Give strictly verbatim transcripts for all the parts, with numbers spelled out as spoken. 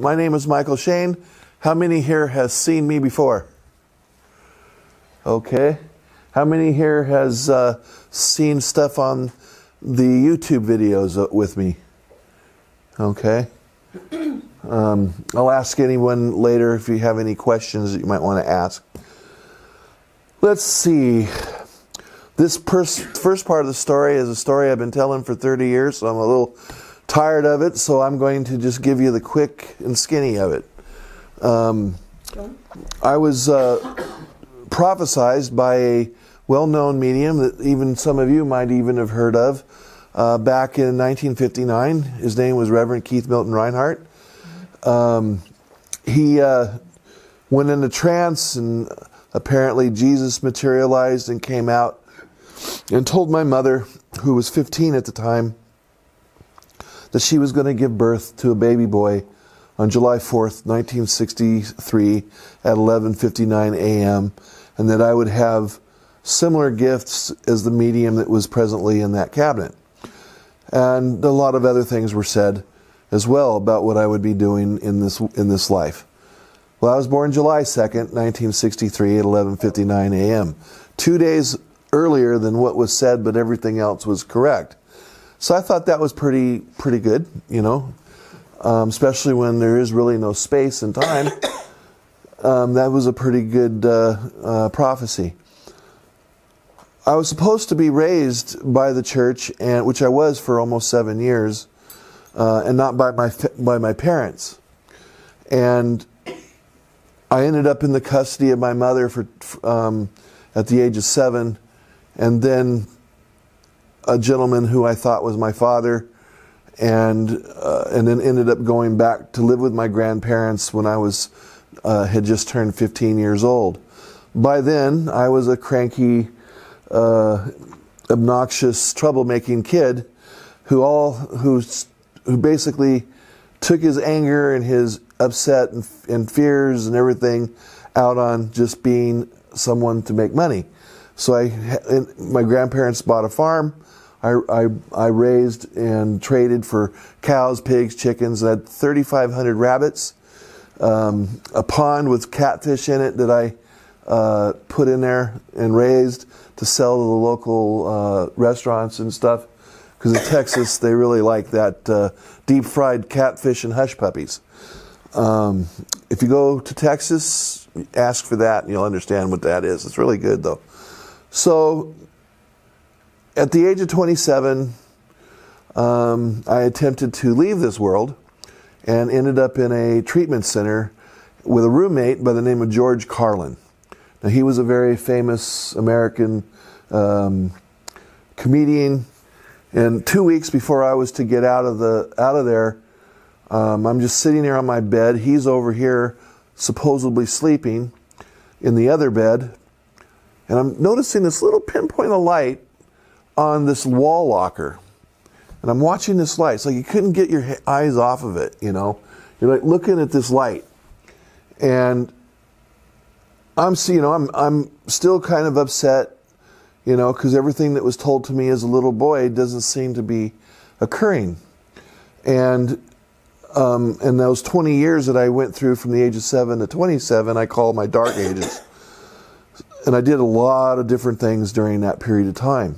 My name is Mychael Shane. How many here has seen me before? Okay. How many here has uh, seen stuff on the YouTube videos with me? Okay. Um, I'll ask anyone later if you have any questions that you might want to ask. Let's see. This first part of the story is a story I've been telling for thirty years, so I'm a little tired of it, so I'm going to just give you the quick and skinny of it. Um, I was uh, prophesized by a well-known medium that even some of you might even have heard of uh, back in nineteen fifty-nine. His name was Reverend Keith Milton Reinhardt. Um, he uh, went into trance, and apparently Jesus materialized and came out and told my mother, who was fifteen at the time, that she was going to give birth to a baby boy on July fourth, nineteen sixty-three at eleven fifty-nine a m and that I would have similar gifts as the medium that was presently in that cabinet. And a lot of other things were said as well about what I would be doing in this in this life. Well, I was born July second, nineteen sixty-three at eleven fifty-nine a m, two days earlier than what was said, but everything else was correct. So I thought that was pretty pretty good, you know, um, especially when there is really no space and time. Um, that was a pretty good uh, uh, prophecy. I was supposed to be raised by the church, and which I was for almost seven years, uh, and not by my by my parents. And I ended up in the custody of my mother for um, at the age of seven, and then a gentleman who I thought was my father, and uh, and then ended up going back to live with my grandparents when I was uh, had just turned fifteen years old. By then, I was a cranky, uh, obnoxious, troublemaking kid who all who who basically took his anger and his upset and, and fears and everything out on just being someone to make money. So I, my grandparents bought a farm. I, I, I raised and traded for cows, pigs, chickens. I had thirty-five hundred rabbits, um, a pond with catfish in it that I uh, put in there and raised to sell to the local uh, restaurants and stuff. Because in Texas, they really like that uh, deep-fried catfish and hush puppies. Um, if you go to Texas, ask for that and you'll understand what that is. It's really good, though. So, at the age of twenty-seven, um, I attempted to leave this world and ended up in a treatment center with a roommate by the name of George Carlin. Now, he was a very famous American um, comedian, and two weeks before I was to get out of the out of there, um, I'm just sitting there on my bed. He's over here, supposedly sleeping, in the other bed. And I'm noticing this little pinpoint of light on this wall locker. And I'm watching this light. It's like you couldn't get your eyes off of it, you know. You're like looking at this light. And I'm, you know, I'm, I'm still kind of upset, you know, because everything that was told to me as a little boy doesn't seem to be occurring. And um, in those twenty years that I went through from the age of seven to twenty-seven, I call my dark ages. And I did a lot of different things during that period of time,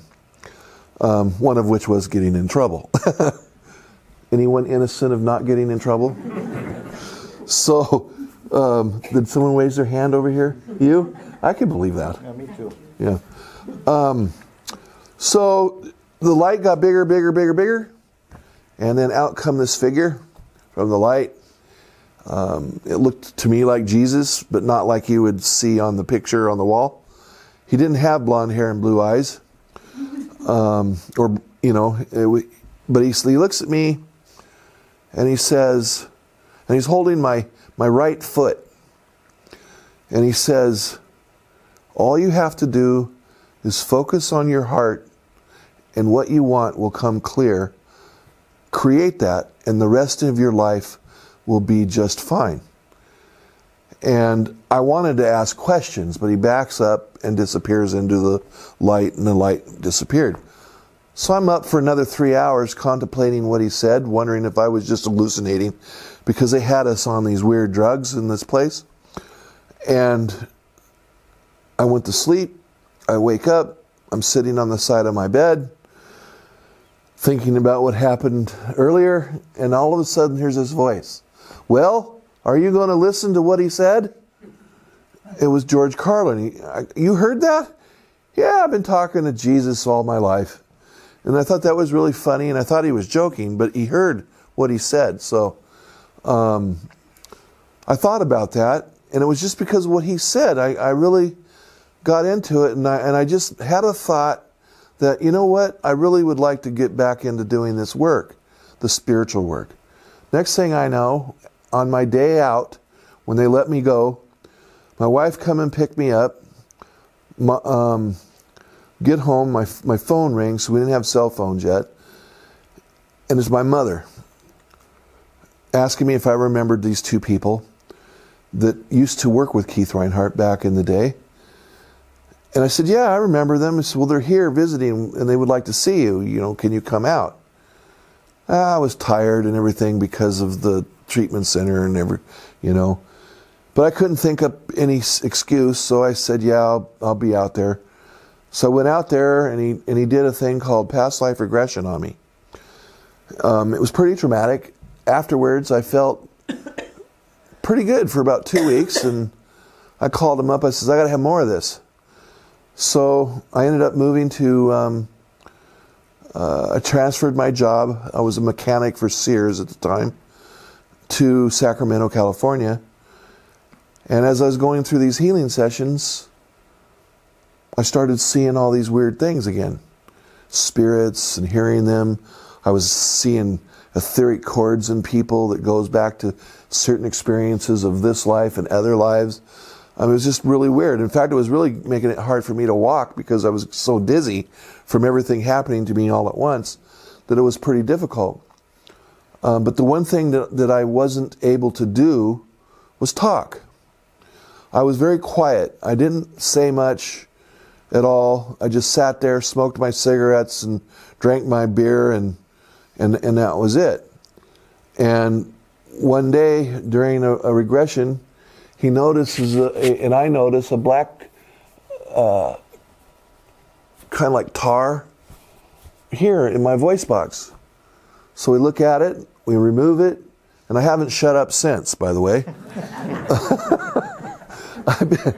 um, one of which was getting in trouble. Anyone innocent of not getting in trouble? So, um, did someone raise their hand over here? You? I can believe that. Yeah, me too. Yeah. Um, so, the light got bigger, bigger, bigger, bigger, and then out come this figure from the light. Um, it looked to me like Jesus, but not like you would see on the picture on the wall. He didn't have blonde hair and blue eyes, um, or you know. It, but he, he looks at me, and he says, and he's holding my my right foot, and he says, "All you have to do is focus on your heart, and what you want will come clear. Create that, and the rest of your life will be just fine." And I wanted to ask questions, but he backs up and disappears into the light, and the light disappeared. So I'm up for another three hours contemplating what he said, wondering if I was just hallucinating, because they had us on these weird drugs in this place. And I went to sleep. I wake up. I'm sitting on the side of my bed, thinking about what happened earlier. And all of a sudden, here's his voice. Well, are you going to listen to what he said? It was George Carlin. You heard that? Yeah, I've been talking to Jesus all my life. And I thought that was really funny, and I thought he was joking, but he heard what he said. So um, I thought about that, and it was just because of what he said. I, I really got into it, and I, and I just had a thought that, you know what, I really would like to get back into doing this work, the spiritual work. Next thing I know, on my day out, when they let me go, my wife come and pick me up. My, um, get home, my my phone rings, so we didn't have cell phones yet, and it's my mother asking me if I remembered these two people that used to work with Keith Reinhardt back in the day. And I said, yeah, I remember them. I said, well, they're here visiting, and they would like to see you. You know, can you come out? I was tired and everything because of the treatment center and every, you know. But I couldn't think up any excuse, so I said, yeah, I'll, I'll be out there. So I went out there, and he and he did a thing called past life regression on me. Um, it was pretty traumatic. Afterwards, I felt pretty good for about two weeks, and I called him up. I said, I got to have more of this. So I ended up moving to, um, uh, I transferred my job. I was a mechanic for Sears at the time, to Sacramento, California. And as I was going through these healing sessions, I started seeing all these weird things again. Spirits and hearing them. I was seeing etheric cords in people that goes back to certain experiences of this life and other lives. I mean, it was just really weird. In fact, it was really making it hard for me to walk because I was so dizzy from everything happening to me all at once that it was pretty difficult. Um, but the one thing that, that I wasn't able to do was talk. I was very quiet. I didn't say much at all. I just sat there, smoked my cigarettes, and drank my beer, and and, and that was it. And one day during a, a regression, he notices, a, a, and I notice a black, uh, kind of like tar, here in my voice box. So we look at it, we remove it, and I haven't shut up since, by the way. I've been,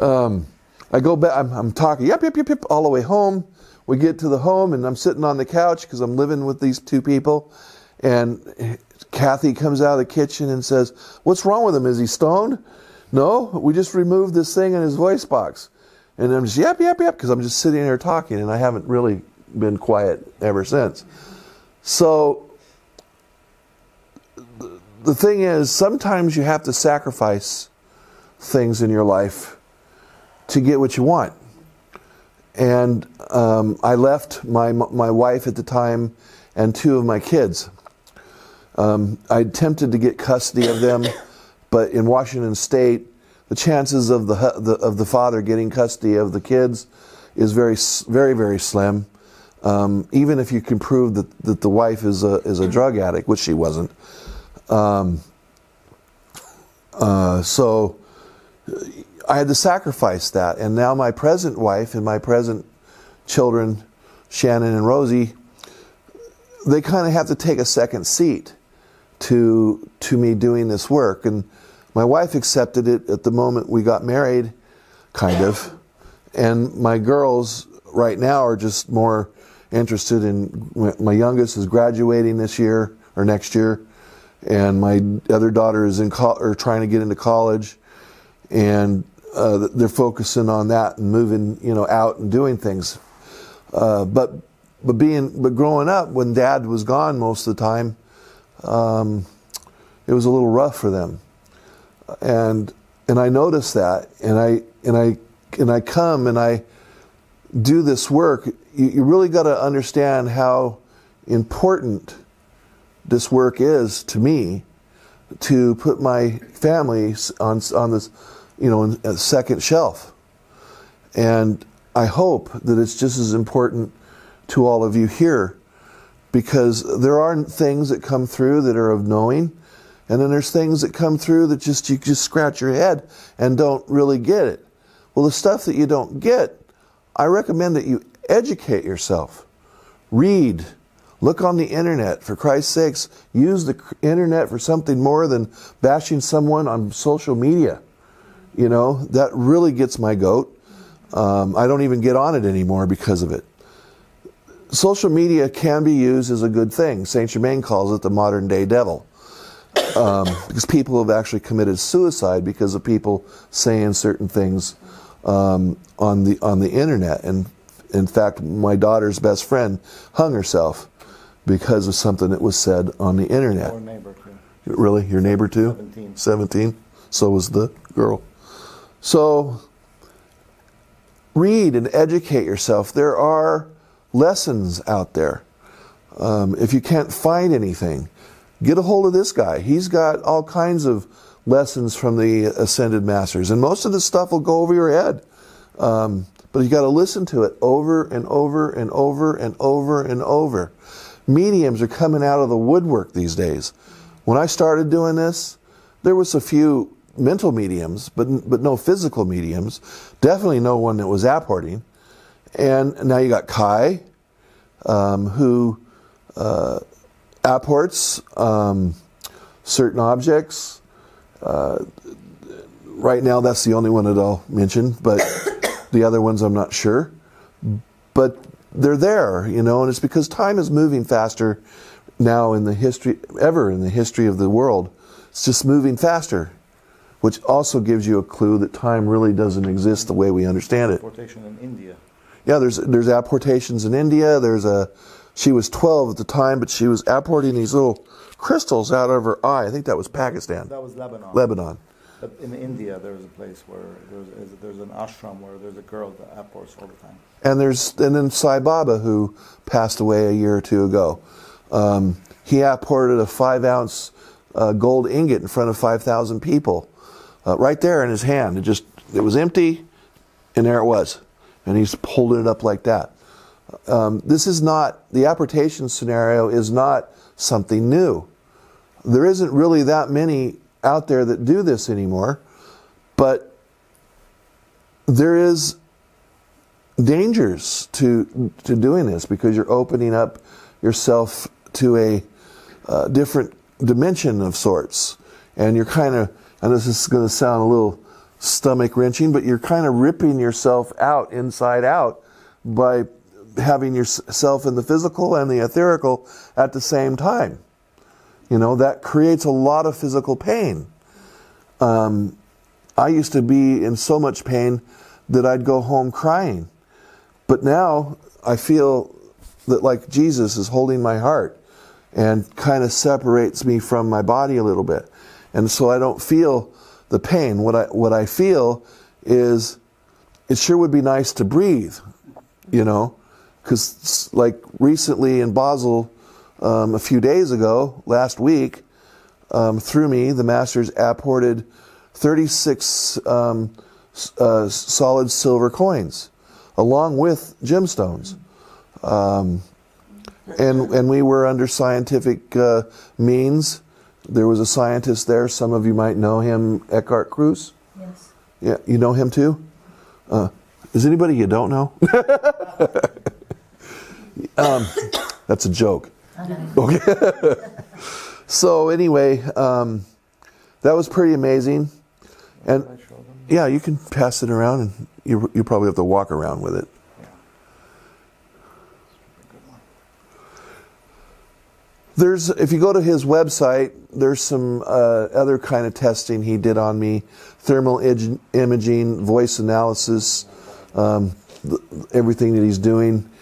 um, I go back, I'm, I'm talking, yep, yep, yep, yep, all the way home. We get to the home, and I'm sitting on the couch because I'm living with these two people. And Kathy comes out of the kitchen and says, what's wrong with him? Is he stoned? No, we just removed this thing in his voice box. And I'm just, yep, yep, yep, because I'm just sitting there talking, and I haven't really been quiet ever since. So the, the thing is, sometimes you have to sacrifice things in your life to get what you want. And um, I left my my wife at the time and two of my kids. Um, I attempted to get custody of them, but in Washington State, the chances of the, the of the father getting custody of the kids is very very very slim. Um, even if you can prove that that the wife is a is a drug addict, which she wasn't. Um, uh, so. I had to sacrifice that, and now my present wife and my present children, Shannon and Rosie, they kind of have to take a second seat to to me doing this work. And my wife accepted it at the moment we got married, kind of, and my girls right now are just more interested in, my youngest is graduating this year or next year, and my other daughter is in co- or trying to get into college, and uh, they're focusing on that and moving, you know, out and doing things. Uh, but but being but growing up when Dad was gone most of the time, um, it was a little rough for them. And and I noticed that, and I and I and I come and I do this work. You, you really got to understand how important this work is to me, to put my family on on this, you know, on the second shelf. And I hope that it's just as important to all of you here, because there are things that come through that are of knowing, and then there's things that come through that just you just scratch your head and don't really get it. Well, the stuff that you don't get, I recommend that you educate yourself. Read. Look on the internet. For Christ's sakes, use the internet for something more than bashing someone on social media. You know, that really gets my goat. Um, I don't even get on it anymore because of it. Social media can be used as a good thing. Saint Germain calls it the modern day devil. Um, because people have actually committed suicide because of people saying certain things um, on the on the internet. And in fact, my daughter's best friend hung herself because of something that was said on the internet. Or neighbor too. Really? Your neighbor too? Seventeen. Seventeen. So was the girl. So read and educate yourself. There are lessons out there. Um, if you can't find anything, get a hold of this guy. He's got all kinds of lessons from the Ascended Masters. And most of the stuff will go over your head. Um, but you got to listen to it over and over and over and over and over. Mediums are coming out of the woodwork these days. When I started doing this, there was a few mental mediums, but but no physical mediums. Definitely no one that was apporting. And now you got Kai, um, who uh, apports um, certain objects. Uh, right now, that's the only one that I'll mention, but the other ones I'm not sure. But they're there, you know, and it's because time is moving faster now in the history, ever in the history of the world. It's just moving faster, which also gives you a clue that time really doesn't exist the way we understand it. Apportation in India. Yeah, there's there's apportations in India. There's a, she was twelve at the time, but she was apporting these little crystals out of her eye. I think that was Pakistan. That was Lebanon. Lebanon. But in India, there's a place where there's there's an ashram where there's a girl that apports all the time. And there's and then Sai Baba, who passed away a year or two ago, um, he apported a five ounce uh, gold ingot in front of five thousand people, uh, right there in his hand. It just it was empty, and there it was, and he's holding it up like that. Um, this is not the apportation scenario is not something new. There isn't really that many out there that do this anymore, but there is dangers to to doing this because you're opening up yourself to a uh, different dimension of sorts, and you're kind of, and this is going to sound a little stomach wrenching, but you're kind of ripping yourself out inside out by having yourself in the physical and the etherical at the same time. You know, that creates a lot of physical pain. Um, I used to be in so much pain that I'd go home crying. But now I feel that like Jesus is holding my heart and kind of separates me from my body a little bit. And so I don't feel the pain. What I, what I feel is it sure would be nice to breathe, you know, because like recently in Basel, Um, a few days ago, last week, um, through me, the Masters apported thirty-six um, uh, solid silver coins, along with gemstones. Um, and and we were under scientific uh, means. There was a scientist there. Some of you might know him, Eckhart Kruse. Yes. Yeah, you know him too? Uh, is anybody you don't know? um, that's a joke. Okay. So anyway, um, that was pretty amazing, and yeah, you can pass it around, and you you probably have to walk around with it. Yeah. There's, if you go to his website, there's some uh, other kind of testing he did on me: thermal imaging, voice analysis, um, everything that he's doing.